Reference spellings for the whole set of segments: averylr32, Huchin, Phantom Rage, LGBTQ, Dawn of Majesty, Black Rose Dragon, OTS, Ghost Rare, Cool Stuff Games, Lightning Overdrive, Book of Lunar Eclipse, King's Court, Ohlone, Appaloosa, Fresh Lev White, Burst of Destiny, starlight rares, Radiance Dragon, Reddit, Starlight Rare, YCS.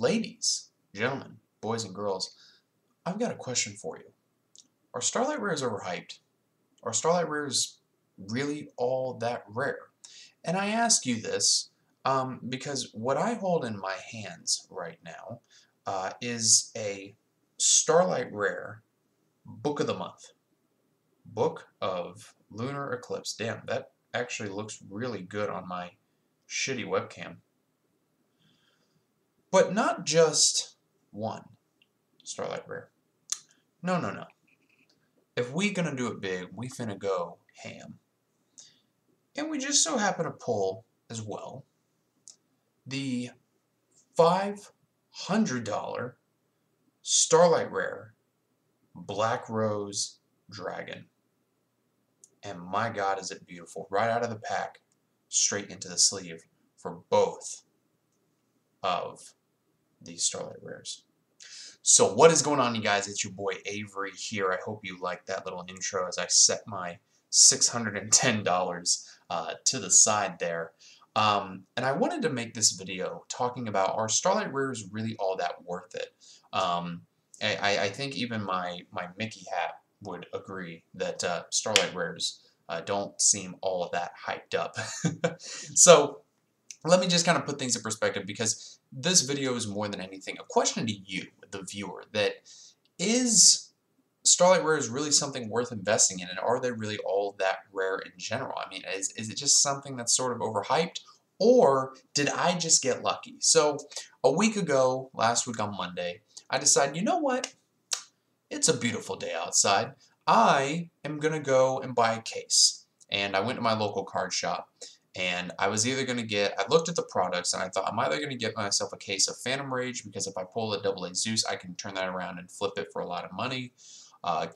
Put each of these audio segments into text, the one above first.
Ladies, gentlemen, boys and girls, I've got a question for you. Are Starlight Rares overhyped? Are Starlight Rares really all that rare? And I ask you this because what I hold in my hands right now is a Starlight Rare Book of the Month. Book of Lunar Eclipse. Damn, that actually looks really good on my shitty webcam. But not just one Starlight Rare. No, no, no. If we gonna do it big, we finna go ham. And we just so happen to pull, as well, the $500 Starlight Rare Black Rose Dragon. And my god, is it beautiful. Right out of the pack, straight into the sleeve for both of these Starlight Rares. So what is going on, you guys? It's your boy Avery here. I hope you liked that little intro as I set my $610 to the side there. And I wanted to make this video talking about, are Starlight Rares really all that worth it? I think even my Mickey hat would agree that Starlight Rares don't seem all that hyped up. So let me just kind of put things in perspective, because this video is more than anything a question to you, the viewer, that is Starlight Rare is really something worth investing in, and are they really all that rare in general? I mean, is it just something that's sort of overhyped, or did I just get lucky? So a week ago, last week on Monday, I decided, you know what? It's a beautiful day outside. I am going to go and buy a case. And I went to my local card shop, and I was either going to get, I looked at the products, and I thought, I'm either going to get myself a case of Phantom Rage, because if I pull a double A Zeus, I can turn that around and flip it for a lot of money.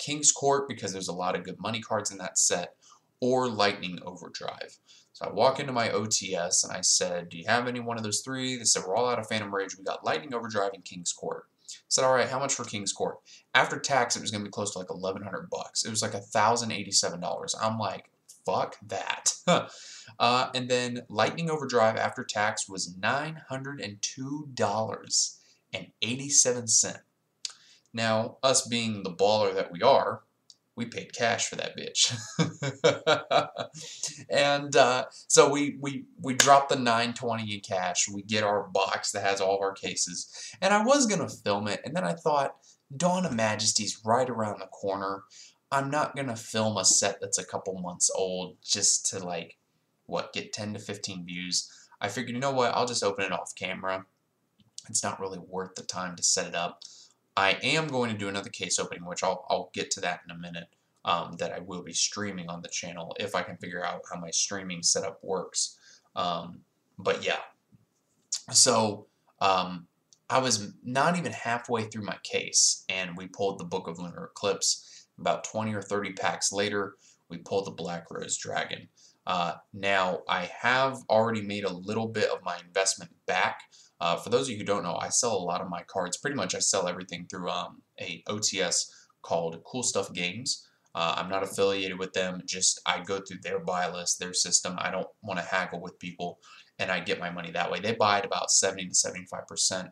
King's Court, because there's a lot of good money cards in that set, or Lightning Overdrive. So I walk into my OTS and I said, do you have any one of those three? They said, we're all out of Phantom Rage. We got Lightning Overdrive and King's Court. I said, all right, how much for King's Court? After tax, it was going to be close to like $1,100. It was like $1,087. I'm like, fuck that. And then Lightning Overdrive after tax was $902.87. Now, us being the baller that we are, we paid cash for that bitch. And so we drop the $9.20 in cash. We get our box that has all of our cases. And I was going to film it, and then I thought, Dawn of Majesty's right around the corner. I'm not going to film a set that's a couple months old just to, like, what, get 10 to 15 views. I figured, you know what, I'll just open it off camera. It's not really worth the time to set it up. I am going to do another case opening, which I'll get to that in a minute, that I will be streaming on the channel if I can figure out how my streaming setup works. But yeah, so I was not even halfway through my case, and we pulled the Book of Lunar Eclipse. About 20 or 30 packs later, we pulled the Black Rose Dragon. Now, I have already made a little bit of my investment back. For those of you who don't know, I sell a lot of my cards. Pretty much I sell everything through a OTS called Cool Stuff Games. I'm not affiliated with them. Just I go through their buy list, their system. I don't want to haggle with people, and I get my money that way. They buy at about 70 to 75%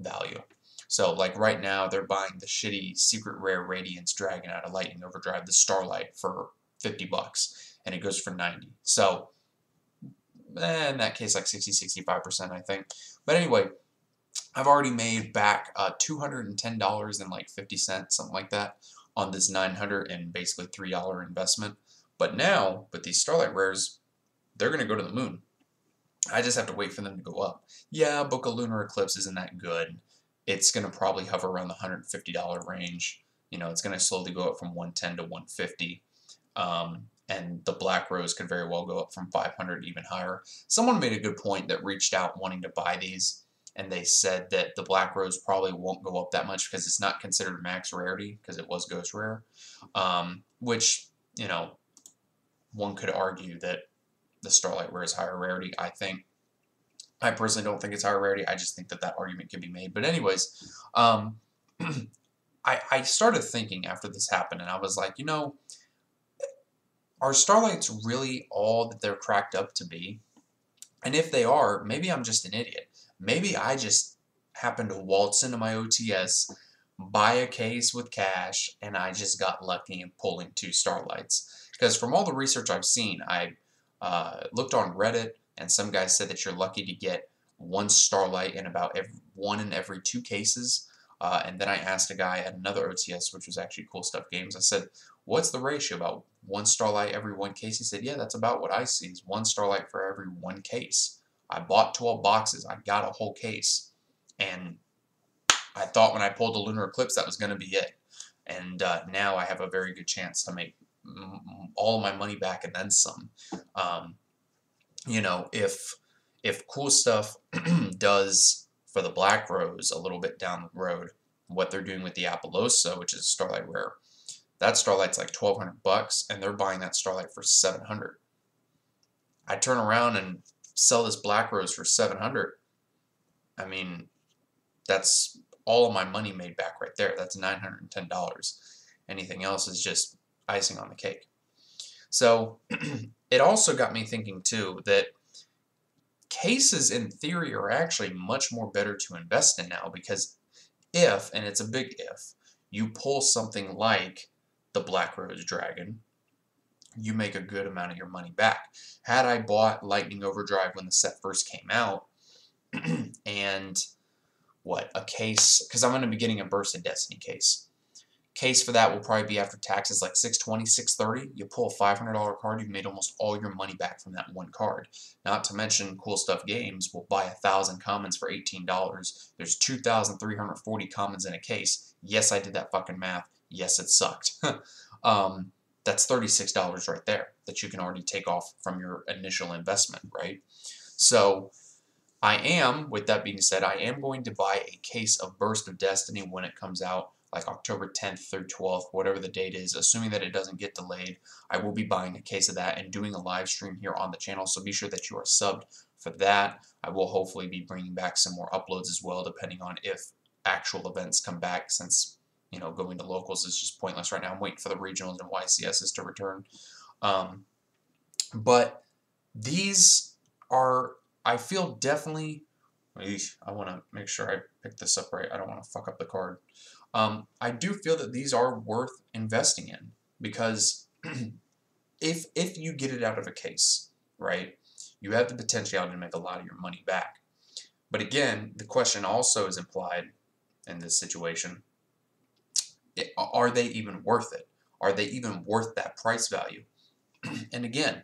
value. So like right now, they're buying the shitty Secret Rare Radiance Dragon out of Lightning Overdrive, the Starlight, for $50, and it goes for 90. So in that case, like 60, 65%, I think. But anyway, I've already made back $210 and like 50 cents, something like that, on this $900 and basically $3 investment. But now, with these Starlight Rares, they're gonna go to the moon. I just have to wait for them to go up. Yeah, Book of Lunar Eclipse isn't that good. It's gonna probably hover around the $150 range. You know, it's gonna slowly go up from 110 to 150. And the Black Rose could very well go up from 500 even higher. Someone made a good point that reached out wanting to buy these, and they said that the Black Rose probably won't go up that much because it's not considered max rarity, because it was Ghost Rare, which, you know, one could argue that the Starlight Rare is higher rarity, I think. I personally don't think it's higher rarity. I just think that that argument could be made. But anyways, I started thinking after this happened, and I was like, you know, are Starlights really all that they're cracked up to be? And if they are, maybe I'm just an idiot. Maybe I just happened to waltz into my OTS, buy a case with cash, and I just got lucky in pulling 2 Starlights. Because from all the research I've seen, I looked on Reddit, and some guy said that you're lucky to get 1 Starlight in about one in every 2 cases. And then I asked a guy at another OTS, which was actually Cool Stuff Games. I said, what's the ratio, about 1 Starlight every 1 case? He said, yeah, that's about what I see, is 1 Starlight for every 1 case. I bought 12 boxes. I got a whole case. And I thought when I pulled the Lunar Eclipse, that was going to be it. And now I have a very good chance to make all of my money back and then some. You know, if Cool Stuff does for the Black Rose a little bit down the road what they're doing with the Appaloosa, which is Starlight Rare, that Starlight's like $1,200 bucks, and they're buying that Starlight for $700. I turn around and sell this Black Rose for $700. I mean, that's all of my money made back right there. That's $910. Anything else is just icing on the cake. So it also got me thinking too that cases in theory are actually much more better to invest in now, because if, and it's a big if, you pull something like the Black Rose Dragon, you make a good amount of your money back. Had I bought Lightning Overdrive when the set first came out, and what, a case, because I'm going to be getting a Burst of Destiny case. Case for that will probably be after taxes like $620, $630. You pull a $500 card, you've made almost all your money back from that 1 card. Not to mention, Cool Stuff Games will buy 1,000 commons for $18. There's 2,340 commons in a case. Yes, I did that fucking math. Yes, it sucked. That's $36 right there that you can already take off from your initial investment, right? So I am, with that being said, I am going to buy a case of Burst of Destiny when it comes out, like October 10th through 12th, whatever the date is, assuming that it doesn't get delayed. I will be buying a case of that and doing a live stream here on the channel, so be sure that you are subbed for that. I will hopefully be bringing back some more uploads as well, depending on if actual events come back, since, you know, going to locals is just pointless right now. I'm waiting for the regionals and YCSs to return. But these are, I feel, definitely, I want to make sure I pick this up right. I don't want to fuck up the card. I do feel that these are worth investing in, because if you get it out of a case, right, you have the potential to make a lot of your money back. But again, the question also is implied in this situation, are they even worth it? Are they even worth that price value? And again,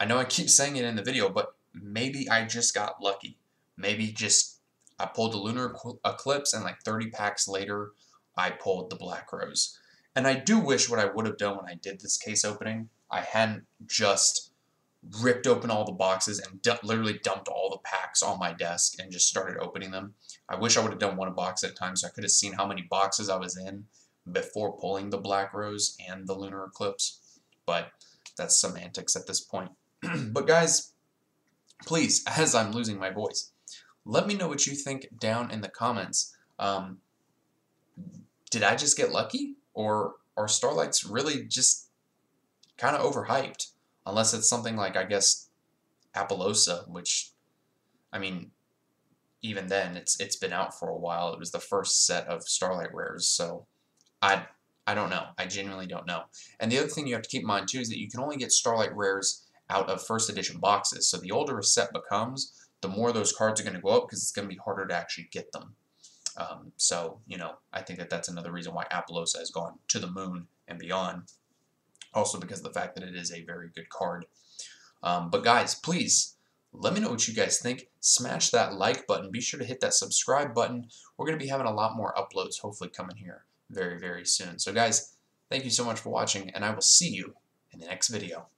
I know I keep saying it in the video, but maybe I just got lucky. Maybe just I pulled the Lunar Eclipse, and like 30 packs later, I pulled the Black Rose. And I do wish what I would have done when I did this case opening, I hadn't just ripped open all the boxes and literally dumped all the packs on my desk and just started opening them. I wish I would have done one box at a time, so I could have seen how many boxes I was in before pulling the Black Rose and the Lunar Eclipse. But that's semantics at this point. But guys, please, as I'm losing my voice, let me know what you think down in the comments. Did I just get lucky? Or are Starlights really just kind of overhyped? Unless it's something like, I guess, Appaloosa, which, I mean, even then, it's been out for a while. It was the first set of Starlight Rares, so I don't know. I genuinely don't know. And the other thing you have to keep in mind, too, is that you can only get Starlight Rares out of first edition boxes. So the older a set becomes, the more those cards are going to go up, because it's going to be harder to actually get them. So, you know, I think that that's another reason why Appaloosa has gone to the moon and beyond. Also because of the fact that it is a very good card. But guys, please, let me know what you guys think. Smash that like button. Be sure to hit that subscribe button. We're going to be having a lot more uploads hopefully coming here very, very soon. So guys, thank you so much for watching, and I will see you in the next video.